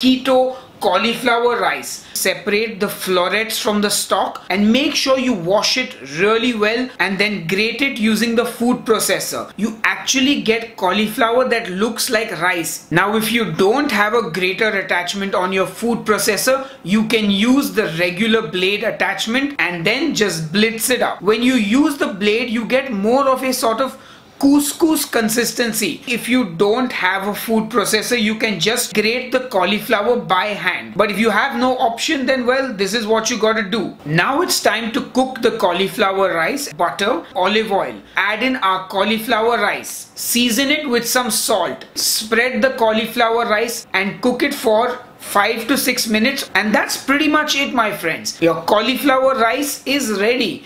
Keto cauliflower rice. Separate the florets from the stalk and make sure you wash it really well and then grate it using the food processor. You actually get cauliflower that looks like rice. Now if you don't have a grater attachment on your food processor, you can use the regular blade attachment and then just blitz it up. When you use the blade, you get more of a sort of couscous consistency. If you don't have a food processor, you can just grate the cauliflower by hand. But if you have no option, then well, this is what you gotta do. Now it's time to cook the cauliflower rice. Butter, olive oil. Add in our cauliflower rice. Season it with some salt. Spread the cauliflower rice and cook it for 5 to 6 minutes, and that's pretty much it, my friends. Your cauliflower rice is ready.